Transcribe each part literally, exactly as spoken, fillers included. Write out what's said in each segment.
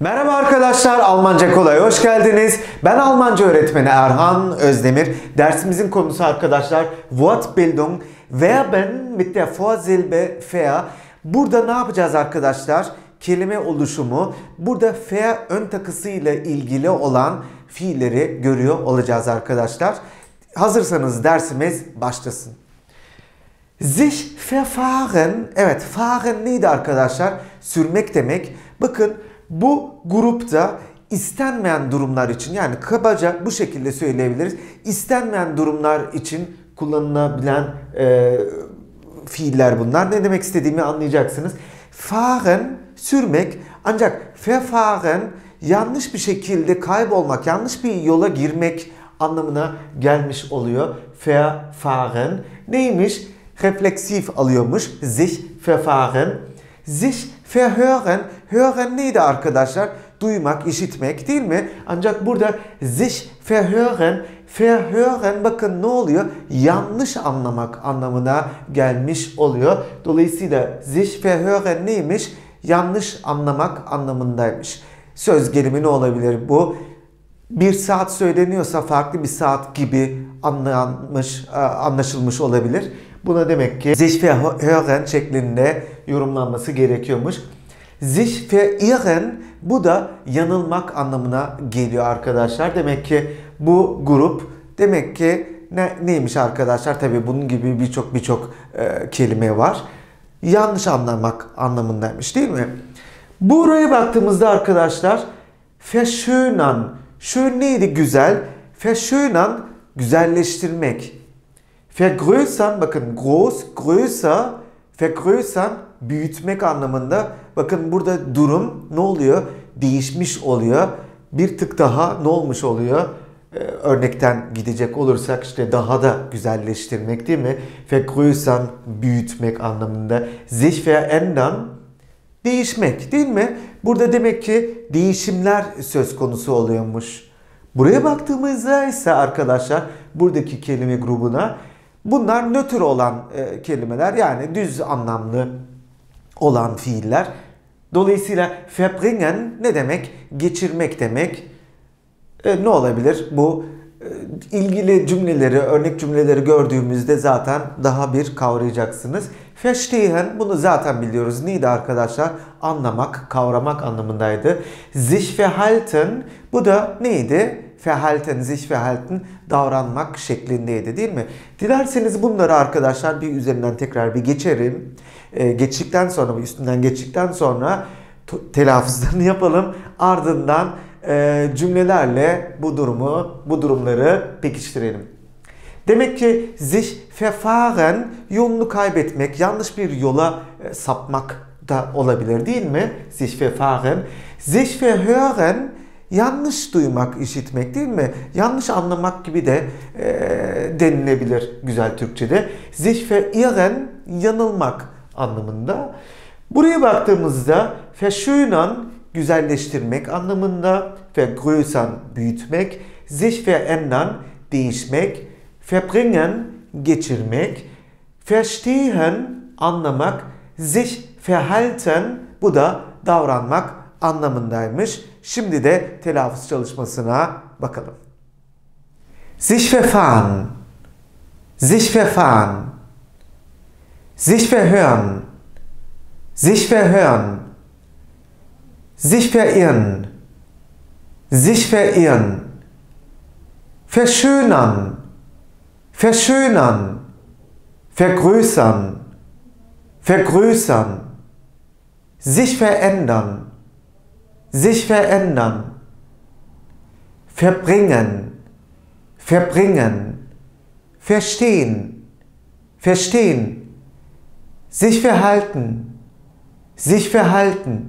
Merhaba arkadaşlar, Almanca Kolay hoş geldiniz. Ben Almanca öğretmeni Erhan Özdemir. Dersimizin konusu arkadaşlar Wortbildung. Verben mit der Vorsilbe ver. Burada ne yapacağız arkadaşlar? Kelime oluşumu. Burada ver ön takısıyla ilgili olan fiilleri görüyor olacağız arkadaşlar. Hazırsanız dersimiz başlasın. Sich verfahren. Evet, fahren neydi arkadaşlar? Sürmek demek. Bakın. Bu grupta istenmeyen durumlar için, yani kabaca bu şekilde söyleyebiliriz. İstenmeyen durumlar için kullanılabilen e, fiiller bunlar. Ne demek istediğimi anlayacaksınız. Fahren sürmek, ancak verfahren yanlış bir şekilde kaybolmak, yanlış bir yola girmek anlamına gelmiş oluyor. Verfahren neymiş? Refleksif alıyormuş. Sich verfahren. Sich verhören. Hören neydi arkadaşlar? Duymak, işitmek değil mi? Ancak burada sich verhören. Verhören bakın ne oluyor? Yanlış anlamak anlamına gelmiş oluyor. Dolayısıyla sich verhören neymiş? Yanlış anlamak anlamındaymış. Söz gelimi ne olabilir bu? Bir saat söyleniyorsa farklı bir saat gibi anlanmış, anlaşılmış olabilir. Buna demek ki sich verhören şeklinde yorumlanması gerekiyormuş. Sich verirren bu da yanılmak anlamına geliyor arkadaşlar. Demek ki bu grup demek ki ne, neymiş arkadaşlar? Tabii bunun gibi birçok birçok e, kelime var. Yanlış anlamak anlamındaymış değil mi? Buraya baktığımızda arkadaşlar verschönern. Schön neydi? Güzel. Verschönern güzelleştirmek. Vergrößern bakın groß, größer, vergrößern büyütmek anlamında. Bakın burada durum ne oluyor? Değişmiş oluyor. Bir tık daha ne olmuş oluyor? Ee, örnekten gidecek olursak işte daha da güzelleştirmek değil mi? Vergrößern büyütmek anlamında. Sich verändern değişmek değil mi? Burada demek ki değişimler söz konusu oluyormuş. Buraya baktığımızda ise arkadaşlar buradaki kelime grubuna bunlar nötr olan e, kelimeler, yani düz anlamlı olan fiiller. Dolayısıyla verbringen ne demek? Geçirmek demek. E, ne olabilir? Bu e, ilgili cümleleri, örnek cümleleri gördüğümüzde zaten daha bir kavrayacaksınız. Verstehen bunu zaten biliyoruz. Neydi arkadaşlar? Anlamak, kavramak anlamındaydı. Sich verhalten bu da neydi? Verhalten, sich verhalten davranmak şeklindeydi değil mi? Dilerseniz bunları arkadaşlar bir üzerinden tekrar bir geçerim. Ee, geçtikten sonra, üstünden geçtikten sonra telaffuzlarını yapalım. Ardından e, cümlelerle bu durumu, bu durumları pekiştirelim. Demek ki sich verfahren yolunu kaybetmek, yanlış bir yola e, sapmak da olabilir değil mi? Sich verfahren. Sich verhören yanlış duymak, işitmek değil mi? Yanlış anlamak gibi de e, denilebilir güzel Türkçe'de. Sich verirren yanılmak anlamında. Buraya baktığımızda verschönern güzelleştirmek anlamında, vergrößern büyütmek, sich verändern değişmek, verbringen geçirmek, verstehen anlamak, sich verhalten bu da davranmak anlamındaymış. Şimdi de telaffuz çalışmasına bakalım. Sich verfahren, sich verfahren, sich verhören, sich verhören, sich verirren, sich verirren, verschönern, verschönern, vergrößern, vergrößern, sich verändern, sich verändern, verbringen, verbringen, verstehen, verstehen, sich verhalten, sich verhalten.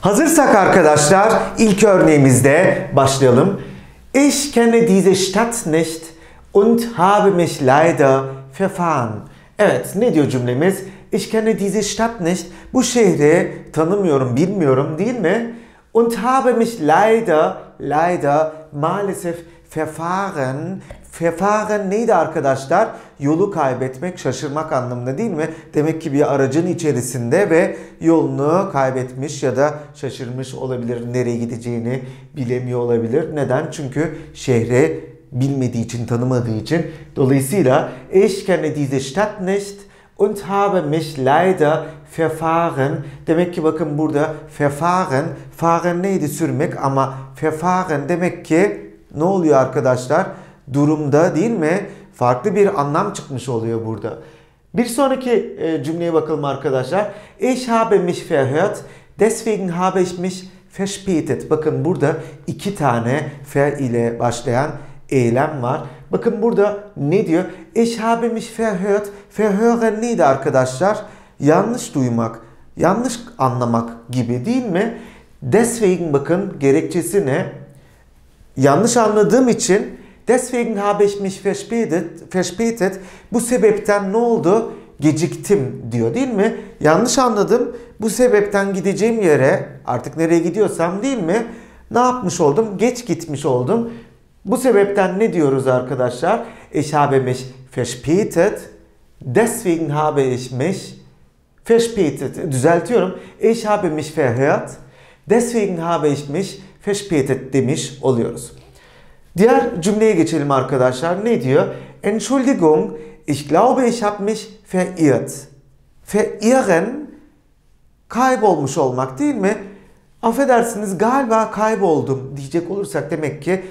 Hazırsak arkadaşlar ilk örneğimizde başlayalım. Ich kenne diese Stadt nicht und habe mich leider verfahren. Evet, ne diyor cümlemiz? Ich kenne diese Stadt nicht. Bu şehri tanımıyorum, bilmiyorum değil mi? Und habe mich leider, leider, maalesef verfahren. Fefaren neydi arkadaşlar? Yolu kaybetmek, şaşırmak anlamında değil mi? Demek ki bir aracın içerisinde ve yolunu kaybetmiş ya da şaşırmış olabilir. Nereye gideceğini bilemiyor olabilir. Neden? Çünkü şehre bilmediği için, tanımadığı için. Dolayısıyla ich kenne diese Stadt nicht und habe mich leider verfahren. Demek ki bakın burada verfahren, fahren neydi? Sürmek, ama verfahren demek ki ne oluyor arkadaşlar? Durumda değil mi? Farklı bir anlam çıkmış oluyor burada. Bir sonraki cümleye bakalım arkadaşlar. Ich habe mich verhört, deswegen habe ich mich verspätet. Bakın burada iki tane ver ile başlayan eylem var. Bakın burada ne diyor? Ich habe mich verhört. Verhören neydi arkadaşlar? Yanlış duymak, yanlış anlamak gibi değil mi? Deswegen bakın gerekçesi ne? Yanlış anladığım için. Deswegen habe ich mich verspätet, verspätet. Bu sebepten ne oldu? Geciktim diyor değil mi? Yanlış anladım. Bu sebepten gideceğim yere, artık nereye gidiyorsam değil mi? Ne yapmış oldum? Geç gitmiş oldum. Bu sebepten ne diyoruz arkadaşlar? Ich habe mich verspätet. Deswegen habe ich mich verspätet. Düzeltiyorum. Ich habe mich verhört. Deswegen habe ich mich verspätet demiş oluyoruz. Diğer cümleye geçelim arkadaşlar. Ne diyor? Entschuldigung, ich glaube ich habe mich verirrt. Verirren, kaybolmuş olmak değil mi? Affedersiniz galiba kayboldum diyecek olursak demek ki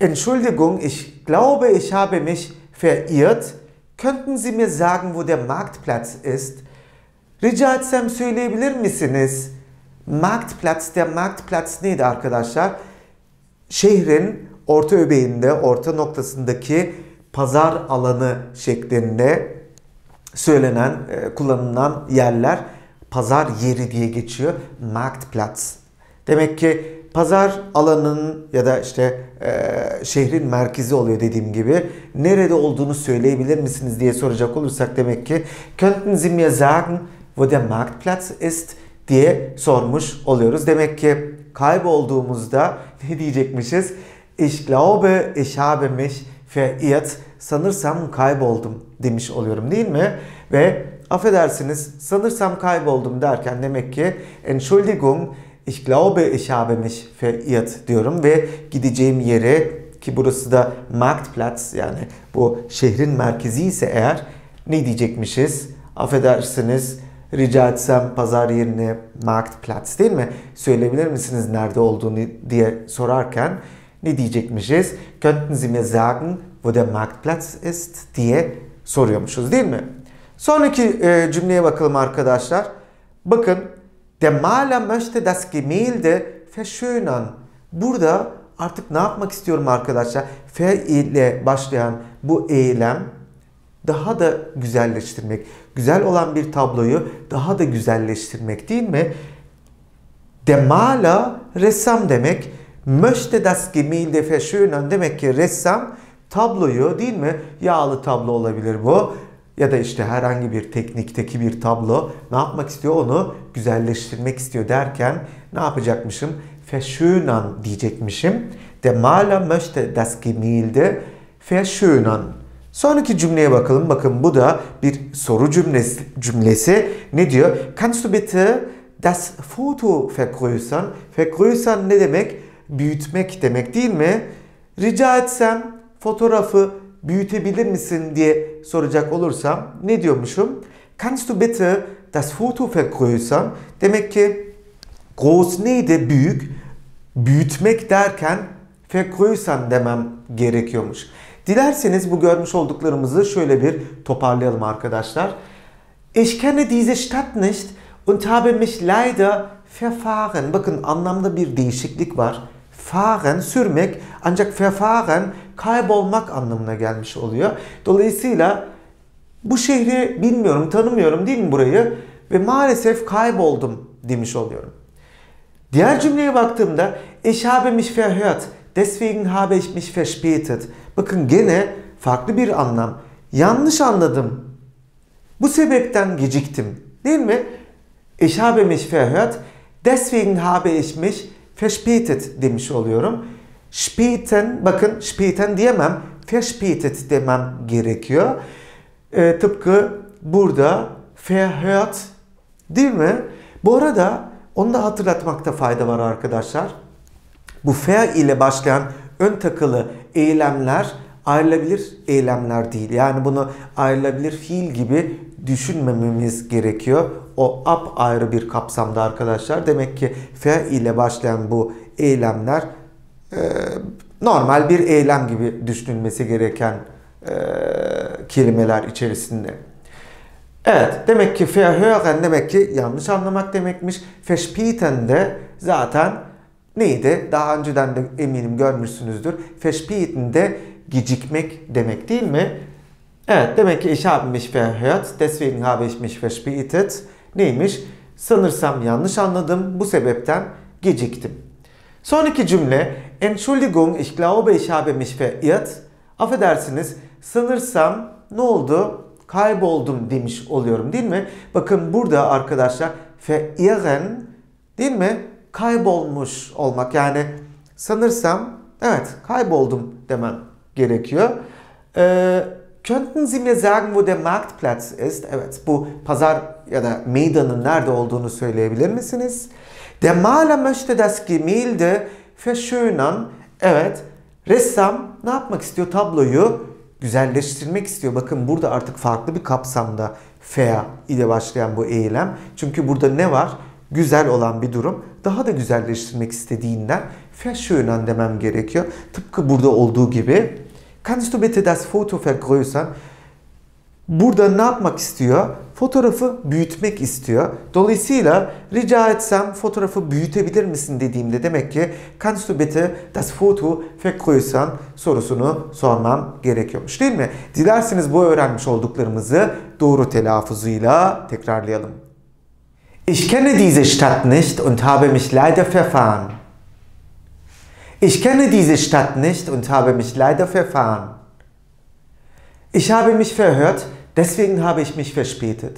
Entschuldigung, ich glaube ich habe mich verirrt. Könnten Sie mir sagen, wo der Marktplatz ist? Rica etsem söyleyebilir misiniz? Marktplatz, der Marktplatz neydi arkadaşlar? Şehrin orta öbeğinde, orta noktasındaki pazar alanı şeklinde söylenen, kullanılan yerler pazar yeri diye geçiyor. Marktplatz. Demek ki pazar alanının ya da işte e, şehrin merkezi oluyor dediğim gibi. Nerede olduğunu söyleyebilir misiniz diye soracak olursak demek ki Könnten Sie mir sagen, wo der Marktplatz ist diye sormuş oluyoruz. Demek ki kaybolduğumuzda ne diyecekmişiz? Ich glaube, ich habe mich verirrt. Sanırsam kayboldum demiş oluyorum değil mi? Ve affedersiniz sanırsam kayboldum derken demek ki Entschuldigung, ich glaube, ich habe mich verirrt diyorum ve gideceğim yere, ki burası da Marktplatz, yani bu şehrin merkezi ise eğer, ne diyecekmişiz? Affedersiniz rica etsem pazar yerine Marktplatz değil mi? Söyleyebilir misiniz nerede olduğunu diye sorarken ne diyecekmişiz? Könnten Sie mir sagen, wo der Marktplatz ist diye soruyormuşuz değil mi? Sonraki e, cümleye bakalım arkadaşlar. Bakın, der Maler möchte das Gemälde verschönern. Burada artık ne yapmak istiyorum arkadaşlar? Fe ile başlayan bu eylem daha da güzelleştirmek. Güzel olan bir tabloyu daha da güzelleştirmek değil mi? Der Maler ressam demek. Möchte das Gemälde verschönern demek ki ressam tabloyu değil mi? Yağlı tablo olabilir bu. Ya da işte herhangi bir teknikteki bir tablo. Ne yapmak istiyor? Onu güzelleştirmek istiyor derken ne yapacakmışım? Verschönern diyecekmişim. Der Maler möchte das Gemälde verschönern. Sonraki cümleye bakalım. Bakın bu da bir soru cümlesi. cümlesi. Ne diyor? Kannst du bitte das Foto vergrößern? Vergrößern ne demek? Büyütmek demek değil mi? Rica etsem fotoğrafı büyütebilir misin diye soracak olursam ne diyormuşum? Kannst du bitte das Foto vergrößern? Demek ki groß neydi? Büyük. Büyütmek derken vergrößern demem gerekiyormuş. Dilerseniz bu görmüş olduklarımızı şöyle bir toparlayalım arkadaşlar. Ich kenne diese Stadt nicht und habe mich leider verfahren. Bakın anlamda bir değişiklik var. Fahren sürmek, ancak verfahren kaybolmak anlamına gelmiş oluyor. Dolayısıyla bu şehri bilmiyorum, tanımıyorum değil mi burayı? Ve maalesef kayboldum demiş oluyorum. Diğer cümleye baktığımda Ich habe mich verhört, deswegen habe ich mich verspätet. Bakın gene farklı bir anlam. Yanlış anladım. Bu sebepten geciktim. Değil mi? Ich habe mich verhört, deswegen habe ich mich verspätet demiş oluyorum. Späten, bakın späten diyemem. verspätet demem gerekiyor. E, tıpkı burada verhört, değil mi? Bu arada onu da hatırlatmakta fayda var arkadaşlar. Bu ver ile başlayan ön takılı eylemler ayrılabilir eylemler değil. Yani bunu ayrılabilir fiil gibi düşünmememiz gerekiyor. O ap ayrı bir kapsamda arkadaşlar. Demek ki ver ile başlayan bu eylemler e, normal bir eylem gibi düşünülmesi gereken e, kelimeler içerisinde. Evet, demek ki verhören demek ki yanlış anlamak demekmiş. Verspäten de zaten neydi? Daha önceden de eminim görmüşsünüzdür. Verspäten de gecikmek demek değil mi? Evet, demek ki ich habe mich verhört, deswegen habe ich mich verspätet. Neymiş? Sanırsam yanlış anladım, bu sebepten geciktim. Sonraki cümle, Entschuldigung, ich glaube, ich habe mich verirrt. Affedersiniz, sanırsam ne oldu? Kayboldum demiş oluyorum değil mi? Bakın burada arkadaşlar verirren değil mi? Kaybolmuş olmak, yani sanırsam evet kayboldum demem gerekiyor. Ee, könnten Sie mir sagen, wo der Marktplatz ist? Evet, bu pazar ya da meydanın nerede olduğunu söyleyebilir misiniz? Der Maler möchte das Gemälde verschönern. Evet, ressam ne yapmak istiyor? Tabloyu güzelleştirmek istiyor. Bakın burada artık farklı bir kapsamda fea ile başlayan bu eylem. Çünkü burada ne var? Güzel olan bir durum. Daha da güzelleştirmek istediğinden verschönern demem gerekiyor. Tıpkı burada olduğu gibi. Kannst du bitte das Foto vergrößern? Burada ne yapmak istiyor? Fotoğrafı büyütmek istiyor. Dolayısıyla rica etsem fotoğrafı büyütebilir misin dediğimde demek ki Kannst du bitte das Foto vergrößern sorusunu sormam gerekiyormuş değil mi? Dilerseniz bu öğrenmiş olduklarımızı doğru telaffuzuyla tekrarlayalım. Ich kenne diese Stadt nicht und habe mich leider verfahren. Ich kenne diese Stadt nicht und habe mich leider verfahren. Ich habe mich verhört, deswegen habe ich mich verspätet.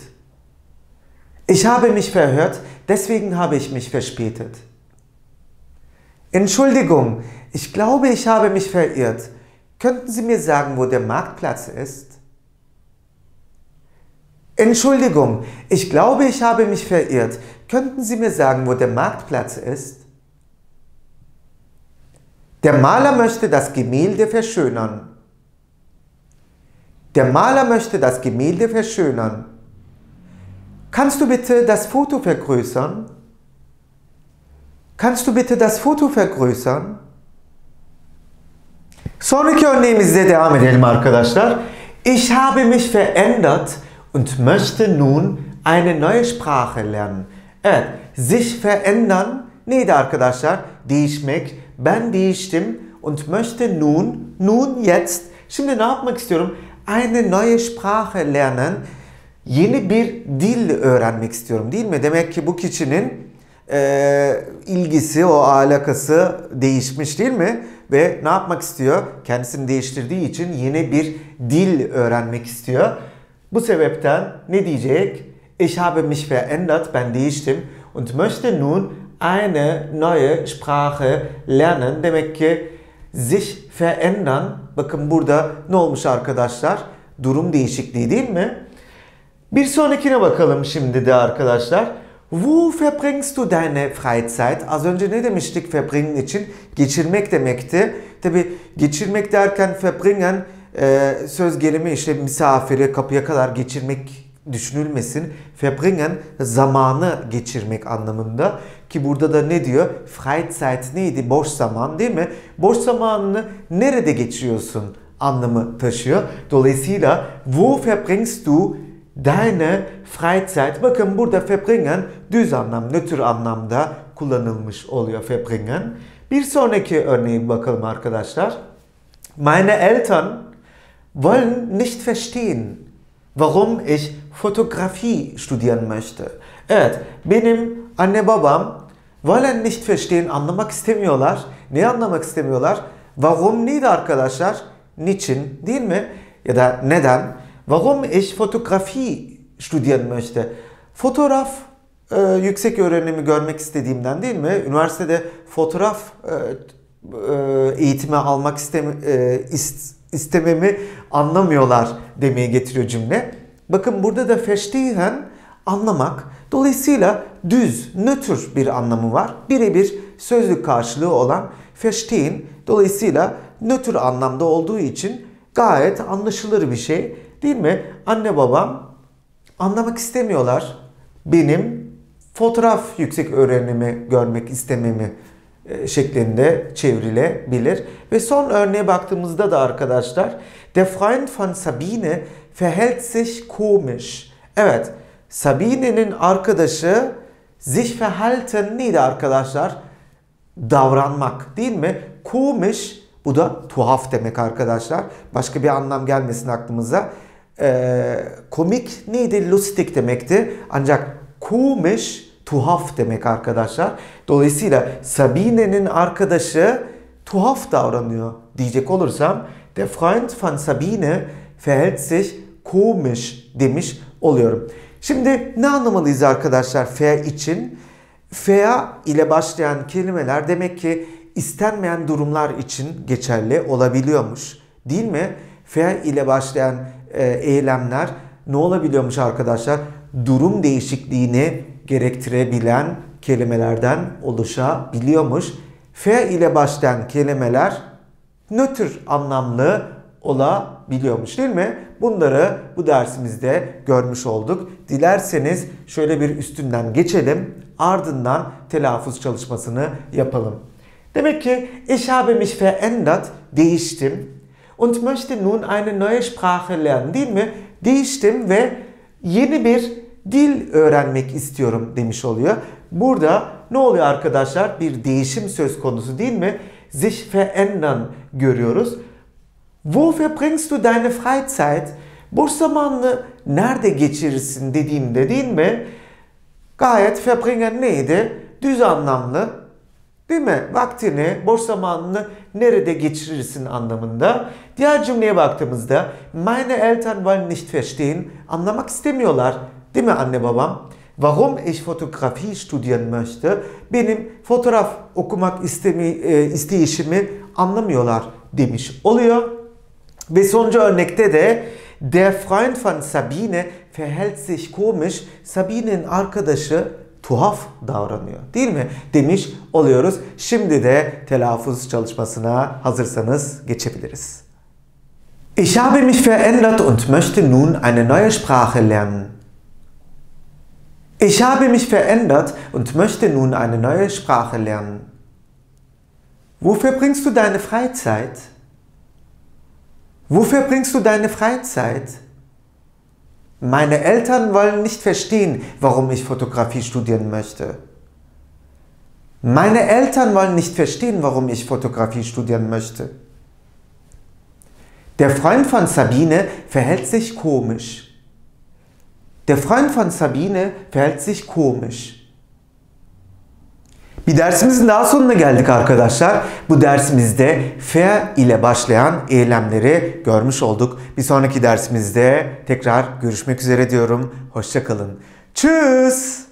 Ich habe mich verhört, deswegen habe ich mich verspätet. Entschuldigung, ich glaube, ich habe mich verirrt. Könnten Sie mir sagen, wo der Marktplatz ist? Entschuldigung, ich glaube, ich habe mich verirrt. Könnten Sie mir sagen, wo der Marktplatz ist? Der Maler möchte das Gemälde verschönern. Der Maler möchte das Gemälde verschönern. Kannst du bitte das Foto vergrößern? Kannst du bitte das Foto vergrößern? Sonraki örneğimizle devam edelim arkadaşlar. Ich habe mich verändert und möchte nun eine neue Sprache lernen. Evet, sich verändern neydi arkadaşlar? Değişmek. Ben değiştim und möchte nun, nun jetzt. Şimdi ne yapmak istiyorum? Eine neue Sprache lernen. Yeni bir dil öğrenmek istiyorum değil mi? Demek ki bu kişinin e, ilgisi, o alakası değişmiş değil mi? Ve ne yapmak istiyor? Kendisini değiştirdiği için yeni bir dil öğrenmek istiyor. Bu sebepten ne diyecek? Ich habe mich verändert. Ben değiştim. Und möchte nun eine neue Sprache lernen. Demek ki sich verändern. Bakın burada ne olmuş arkadaşlar? Durum değişikliği değil mi? Bir sonrakine bakalım şimdi de arkadaşlar. Wo verbringst du deine Freizeit? Az önce ne demiştik verbringen için? Geçirmek demekti. Tabi geçirmek derken verbringen e, söz gelimi işte misafiri kapıya kadar geçirmek düşünülmesin. Verbringen zamanı geçirmek anlamında. Ki burada da ne diyor? Freizeit neydi? Boş zaman değil mi? Boş zamanını nerede geçiriyorsun anlamı taşıyor. Dolayısıyla wo verbringst du deine Freizeit? Bakın burada verbringen düz anlam, nötr anlamda kullanılmış oluyor verbringen. Bir sonraki örneğe bakalım arkadaşlar. Meine Eltern wollen nicht verstehen, warum ich Fotografie studieren möchte. Evet, benim anne babam wollen nicht verstehen, anlamak istemiyorlar. Neyi anlamak istemiyorlar? Warum neydi arkadaşlar? Niçin değil mi? Ya da neden? Warum ich Fotografie studieren möchte. Fotoğraf e, yüksek öğrenimi görmek istediğimden değil mi? Üniversitede fotoğraf e, e, eğitimi almak istemi, e, ist, istememi anlamıyorlar demeye getiriyor cümle. Bakın burada da verstehen anlamak. Dolayısıyla düz, nötr bir anlamı var. Birebir sözlük karşılığı olan verstehen. Dolayısıyla nötr anlamda olduğu için gayet anlaşılır bir şey değil mi? Anne babam anlamak istemiyorlar. Benim fotoğraf yüksek öğrenimi görmek istememi şeklinde çevrilebilir. Ve son örneğe baktığımızda da arkadaşlar, der Freund von Sabine verhält sich komisch. Evet, Sabine'nin arkadaşı sich verhalten neydi arkadaşlar? Davranmak değil mi? Komisch, bu da tuhaf demek arkadaşlar. Başka bir anlam gelmesin aklımıza. Ee, komik neydi? Lustig demekti. Ancak komisch tuhaf demek arkadaşlar. Dolayısıyla Sabine'nin arkadaşı tuhaf davranıyor diyecek olursam, der Freund von Sabine verhält sich komisch demiş oluyorum. Şimdi ne anlamalıyız arkadaşlar ver için? Ver ile başlayan kelimeler demek ki istenmeyen durumlar için geçerli olabiliyormuş. Değil mi? Ver ile başlayan eylemler ne olabiliyormuş arkadaşlar? Durum değişikliğini gerektirebilen kelimelerden oluşabiliyormuş. Ver ile başlayan kelimeler nötr anlamlı olabiliyormuş değil mi? Bunları bu dersimizde görmüş olduk. Dilerseniz şöyle bir üstünden geçelim. Ardından telaffuz çalışmasını yapalım. Demek ki ich habe mich verändert, değiştim. Und möchte nun eine neue Sprache lernen, değil mi? Değiştim ve yeni bir dil öğrenmek istiyorum demiş oluyor. Burada ne oluyor arkadaşlar? Bir değişim söz konusu değil mi? Sich verändern görüyoruz. Wo verbringst du deine Freizeit? Boş zamanını nerede geçirirsin dediğimde değil mi? Gayet verbringen neydi? Düz anlamlı değil mi? Vaktini, boş zamanını nerede geçirirsin anlamında. Diğer cümleye baktığımızda meine Eltern wollen nicht verstehen. Anlamak istemiyorlar. Değil mi anne babam? Warum ich Fotografie studieren möchte? Benim fotoğraf okumak istemi, e, isteyişimi anlamıyorlar demiş oluyor. Ve sonuncu örnekte de der Freund von Sabine verhält sich komisch. Sabine'nin arkadaşı tuhaf davranıyor değil mi? Demiş oluyoruz. Şimdi de telaffuz çalışmasına hazırsanız geçebiliriz. Ich habe mich verändert und möchte nun eine neue Sprache lernen. Ich habe mich verändert und möchte nun eine neue Sprache lernen. Wo verbringst du deine Freizeit? Wo verbringst du deine Freizeit? Meine Eltern wollen nicht verstehen, warum ich Fotografie studieren möchte. Meine Eltern wollen nicht verstehen, warum ich Fotografie studieren möchte. Der Freund von Sabine verhält sich komisch. Der Freund von Sabine verhält sich komisch. Bir dersimizin daha sonuna geldik arkadaşlar. Bu dersimizde ver ile başlayan eylemleri görmüş olduk. Bir sonraki dersimizde tekrar görüşmek üzere diyorum. Hoşça kalın. Tschüss.